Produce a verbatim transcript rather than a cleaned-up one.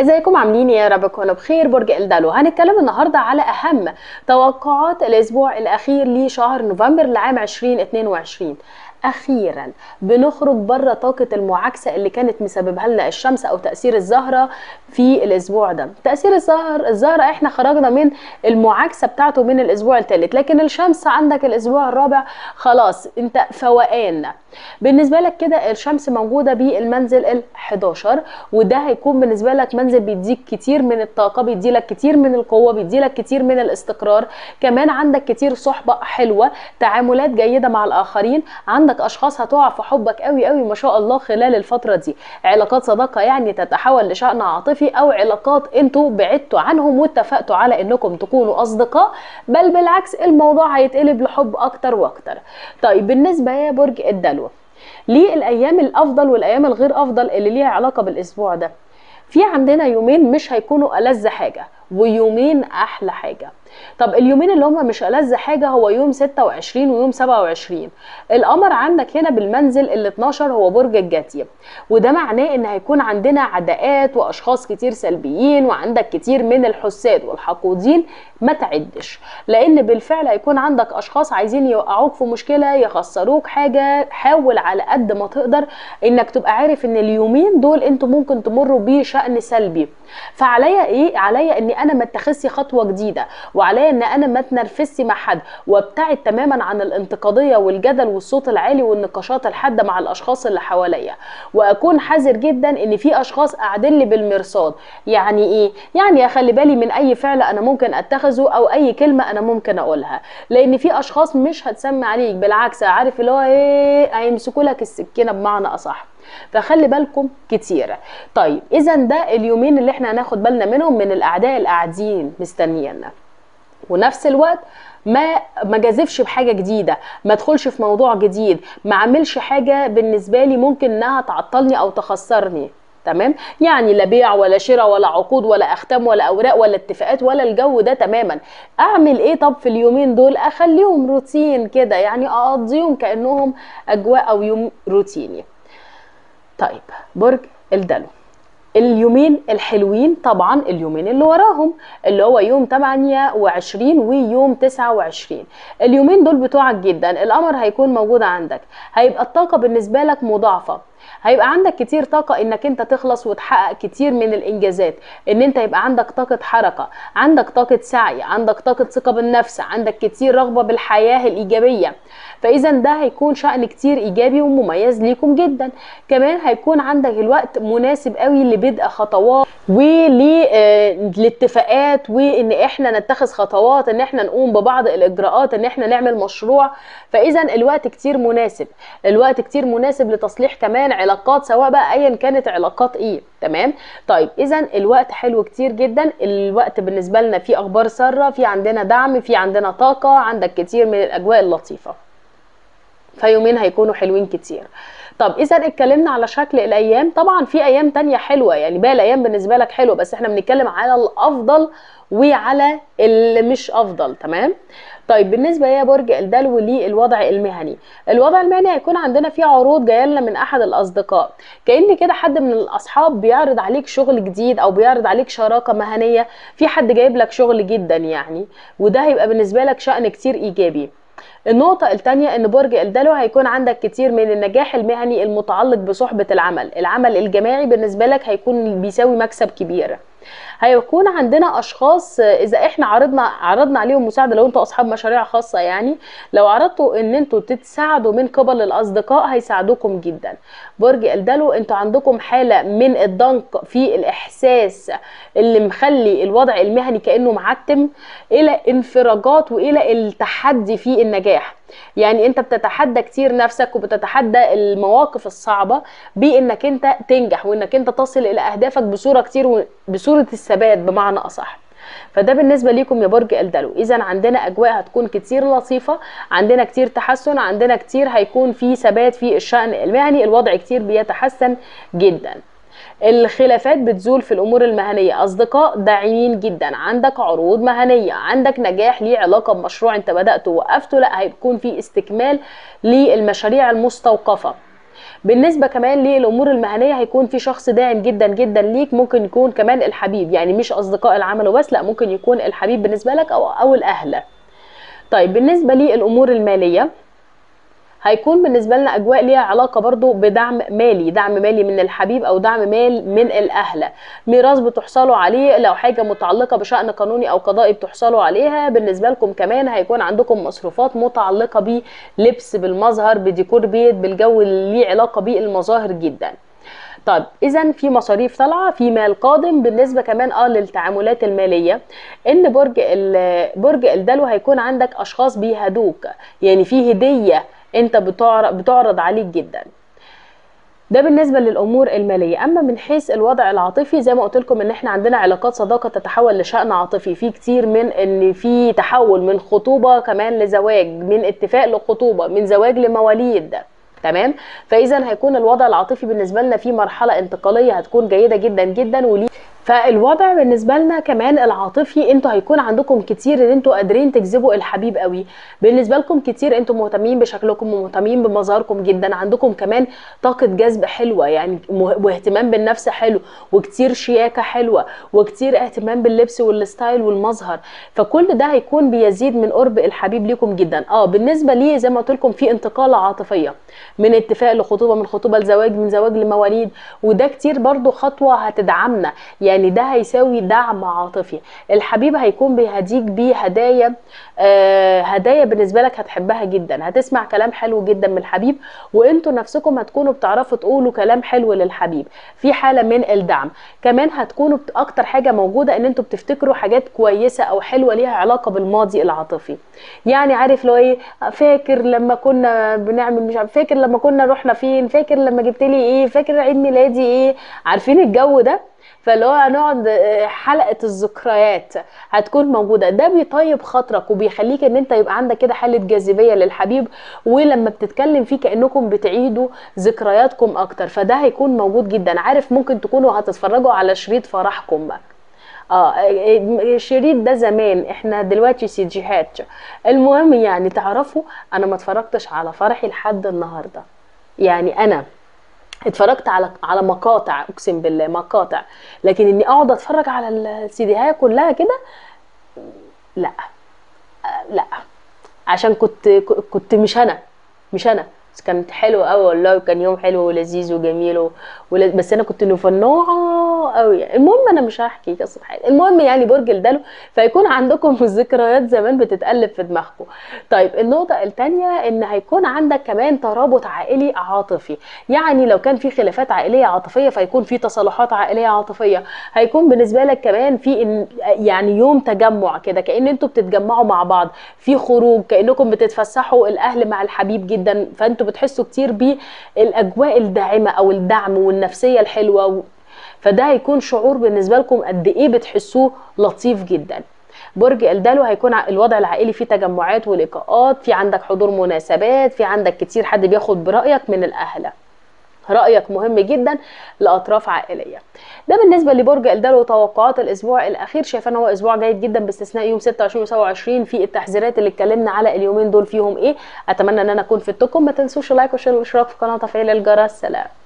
ازيكم عاملين يا رب تكونوا بخير. برج الدلو هنتكلم النهارده على اهم توقعات الاسبوع الاخير لشهر نوفمبر لعام ألفين واثنين وعشرين. اخيرا بنخرج بره طاقه المعاكسه اللي كانت مسببها لنا الشمس او تاثير الزهره في الاسبوع ده. تاثير الزهر الزهره احنا خرجنا من المعاكسه بتاعته من الاسبوع الثالث، لكن الشمس عندك الاسبوع الرابع خلاص انت فوقان. بالنسبه لك كده الشمس موجوده بالمنزل الحادي عشر، وده هيكون بالنسبه لك منزل بيديك كتير من الطاقه، بيديلك كتير من القوه، بيديلك كتير من الاستقرار. كمان عندك كتير صحبه حلوه، تعاملات جيده مع الاخرين، عندك اشخاص هتقع في حبك قوي قوي ما شاء الله خلال الفتره دي. علاقات صداقه يعني تتحول لشأن عاطفي او علاقات انتوا بعدتوا عنهم واتفقتوا على انكم تكونوا اصدقاء، بل بالعكس الموضوع هيتقلب لحب اكتر واكتر. طيب بالنسبه يا برج الدلو ليه الايام الافضل والايام الغير افضل اللي ليها علاقه بالاسبوع ده؟ في عندنا يومين مش هيكونوا ألذ حاجه ويومين احلى حاجه. طب اليومين اللي هم مش ألذ حاجه هو يوم ستة وعشرين ويوم سبعة وعشرين. القمر عندك هنا بالمنزل ال اثني عشر هو برج الجدي، وده معناه ان هيكون عندنا عداءات واشخاص كتير سلبيين، وعندك كتير من الحساد والحقودين. ما تعدش، لان بالفعل هيكون عندك اشخاص عايزين يوقعوك في مشكله، يخسروك حاجه. حاول على قد ما تقدر انك تبقى عارف ان اليومين دول انتوا ممكن تمروا بشأن سلبي، فعليا ايه؟ عليا اني انا ما اتخذش خطوه جديده، وعليا ان انا ما اتنرفزش مع حد، وابتعد تماما عن الانتقاديه والجدل والصوت العالي والنقاشات الحاده مع الاشخاص اللي حواليا، واكون حذر جدا ان في اشخاص قاعدين لي بالمرصاد. يعني ايه؟ يعني اخلي بالي من اي فعل انا ممكن اتخذه او اي كلمه انا ممكن اقولها، لان في اشخاص مش هتسمع عليك، بالعكس عارف اللي هو ايه، هيمسكوا لك السكينه بمعنى اصح. فخلي بالكم كتير. طيب اذا ده اليومين اللي احنا هناخد بالنا منهم من الاعداء اللي قاعدين مستنيينا، ونفس الوقت ما ما جازفش بحاجه جديده، ما ادخلش في موضوع جديد، ما اعملش حاجه بالنسبه لي ممكن انها تعطلني او تخسرني. تمام؟ يعني لا بيع ولا شراء ولا عقود ولا اختام ولا اوراق ولا اتفاقات ولا الجو ده تماما. اعمل ايه طب في اليومين دول؟ اخليهم روتين كده، يعني اقضيهم كانهم اجواء او يوم روتيني. طيب برج الدلو اليومين الحلوين طبعا اليومين اللي وراهم اللي هو يوم ثمانية وعشرين ويوم تسعة وعشرين، اليومين دول بتوعك جدا. القمر هيكون موجود عندك، هيبقى الطاقه بالنسبه لك مضاعفه، هيبقى عندك كتير طاقه انك انت تخلص وتحقق كتير من الانجازات، ان انت يبقى عندك طاقه حركه، عندك طاقه سعي، عندك طاقه ثقه بالنفس، عندك كتير رغبه بالحياه الايجابيه. فاذا ده هيكون شأن كتير ايجابي ومميز ليكم جدا. كمان هيكون عندك الوقت مناسب قوي لبدء خطوات وللاتفاقات، وان احنا نتخذ خطوات، ان احنا نقوم ببعض الاجراءات، ان احنا نعمل مشروع. فاذا الوقت كتير مناسب، الوقت كتير مناسب لتصليح كمان علاقات، سواء بقى ايا كانت علاقات ايه. تمام؟ طيب اذا الوقت حلو كتير جدا. الوقت بالنسبه لنا فيه اخبار ساره، في عندنا دعم، في عندنا طاقه، عندك كتير من الاجواء اللطيفه. فيومين هيكونوا حلوين كتير. طب اذا اتكلمنا على شكل الايام، طبعا في ايام تانية حلوه، يعني بقى الايام بالنسبه لك حلوه، بس احنا بنتكلم على الافضل وعلى اللي مش افضل. تمام؟ طيب بالنسبه يا برج الدلو للوضع المهني، الوضع المهني هيكون عندنا فيه عروض جايه لنا من احد الاصدقاء، كأن كده حد من الاصحاب بيعرض عليك شغل جديد او بيعرض عليك شراكه مهنيه، في حد جايب لك شغل جدا يعني، وده هيبقى بالنسبه لك شأن كتير ايجابي. النقطة الثانية ان برج الدلو هيكون عندك كتير من النجاح المهني المتعلق بصحبة العمل، العمل الجماعي بالنسبة لك هيكون بيساوي مكسب كبير. هيكون عندنا اشخاص اذا احنا عرضنا عرضنا عليهم مساعده، لو انتوا اصحاب مشاريع خاصه يعني، لو عرضتوا ان انتوا تتساعدوا من قبل الاصدقاء هيساعدوكم جدا. برج الدلو انتوا عندكم حاله من الضنك في الاحساس اللي مخلي الوضع المهني كانه معتم، الى انفراجات والى التحدي في النجاح. يعني انت بتتحدى كتير نفسك وبتتحدى المواقف الصعبه بانك انت تنجح، وانك انت تصل الى اهدافك بصوره كتير بصوره الثبات بمعنى اصح. فده بالنسبه ليكم يا برج الدلو. اذا عندنا اجواء هتكون كتير لطيفه، عندنا كتير تحسن، عندنا كتير هيكون في ثبات في الشأن المهني، الوضع كتير بيتحسن جدا. الخلافات بتزول في الامور المهنيه، اصدقاء داعمين جدا، عندك عروض مهنيه، عندك نجاح ليه علاقه بمشروع انت بدأته ووقفته، لا هيكون في استكمال للمشاريع المستوقفه. بالنسبه كمان للامور المهنيه هيكون في شخص داعم جدا جدا ليك، ممكن يكون كمان الحبيب، يعني مش اصدقاء العمل وبس، لا ممكن يكون الحبيب بالنسبه لك او او الاهل. طيب بالنسبه للامور الماليه هيكون بالنسبه لنا اجواء ليها علاقه برضو بدعم مالي، دعم مالي من الحبيب او دعم مال من الاهل، ميراث بتحصلوا عليه، لو حاجه متعلقه بشان قانوني او قضائي بتحصلوا عليها. بالنسبه لكم كمان هيكون عندكم مصروفات متعلقه بلبس، بالمظهر، بديكور بيت، بالجو اللي ليه علاقه بالمظاهر جدا. طيب اذا في مصاريف طالعه، في مال قادم. بالنسبه كمان اه للتعاملات الماليه، ان برج برج الدلو هيكون عندك اشخاص بيهدوك، يعني في هديه انت بتعرض عليك جدا. ده بالنسبه للامور الماليه. اما من حيث الوضع العاطفي زي ما قلت لكم ان احنا عندنا علاقات صداقه تتحول لشان عاطفي، في كتير من ان في تحول من خطوبه كمان لزواج، من اتفاق لخطوبه، من زواج لمواليد، تمام؟ فاذا هيكون الوضع العاطفي بالنسبه لنا في مرحله انتقاليه هتكون جيده جدا جدا. وليه فالوضع بالنسبه لنا كمان العاطفي، انتوا هيكون عندكم كتير ان انتوا قادرين تجذبوا الحبيب قوي. بالنسبه لكم كتير انتوا مهتمين بشكلكم ومهتمين بمظهركم جدا، عندكم كمان طاقه جذب حلوه يعني، واهتمام بالنفس حلو، وكتير شياكه حلوه، وكتير اهتمام باللبس والستايل والمظهر، فكل ده هيكون بيزيد من قرب الحبيب ليكم جدا. اه بالنسبه ليه زي ما قلت لكم في انتقاله عاطفيه من اتفاق لخطوبه، من خطوبه لزواج، من زواج لمواليد، وده كتير برضو خطوه هتدعمنا، يعني يعني ده هيساوي دعم عاطفي. الحبيب هيكون بيهديك بيه هدايا، آه هدايا بالنسبه لك هتحبها جدا، هتسمع كلام حلو جدا من الحبيب، وانتوا نفسكم هتكونوا بتعرفوا تقولوا كلام حلو للحبيب، في حاله من الدعم. كمان هتكونوا اكتر حاجه موجوده ان انتوا بتفتكروا حاجات كويسه او حلوه ليها علاقه بالماضي العاطفي، يعني عارف لو ايه، فاكر لما كنا بنعمل مش عارف، فاكر لما كنا رحنا فين، فاكر لما جبت لي ايه، فاكر عيد ميلادي ايه، عارفين الجو ده. فاللي هو هنقعد حلقه الذكريات هتكون موجوده، ده بيطيب خاطرك وبيخليك ان انت يبقى عندك كده حاله جاذبيه للحبيب، ولما بتتكلم فيه كانكم بتعيدوا ذكرياتكم اكتر، فده هيكون موجود جدا. عارف ممكن تكونوا هتتفرجوا على شريط فرحكم بقى، اه الشريط ده زمان، احنا دلوقتي سي جيهات، المهم يعني تعرفوا انا ما اتفرجتش على فرحي لحد النهارده، يعني انا اتفرجت على على مقاطع، اقسم بالله مقاطع، لكن اني اقعد اتفرج على السيديهات كلها كده لا لا، عشان كنت كنت مش انا مش انا كانت حلوه قوي والله، وكان يوم حلو ولذيذ وجميل، بس انا كنت نفنوعه قوي. المهم انا مش هحكي قصه حاجه، المهم يعني برج الدلو فيكون عندكم الذكريات زمان بتتقلب في دماغكم. طيب النقطه الثانيه ان هيكون عندك كمان ترابط عائلي عاطفي، يعني لو كان في خلافات عائليه عاطفيه فيكون في تصالحات عائليه عاطفيه. هيكون بالنسبه لك كمان في يعني يوم تجمع كده، كأن انتوا بتتجمعوا مع بعض، في خروج، كأنكم بتتفسحوا الاهل مع الحبيب جدا، فانتوا بتحسوا كتير بالاجواء الداعمه او الدعم والنفسيه الحلوه، فده هيكون شعور بالنسبه لكم قد ايه بتحسوه لطيف جدا. برج الدلو هيكون الوضع العائلي فيه تجمعات ولقاءات، في عندك حضور مناسبات، في عندك كتير حد بياخد برايك من الاهل، رايك مهم جدا لاطراف عائليه. ده بالنسبه لبرج الدلو. توقعات الاسبوع الاخير شايفه ان هو اسبوع جيد جدا باستثناء يوم ستة وعشرين وسبعة وعشرين في التحذيرات اللي اتكلمنا على اليومين دول فيهم ايه. اتمنى ان انا اكون فدتكم، ما تنسوش لايك وشير واشتراك في القناه وتفعيل الجرس. سلام.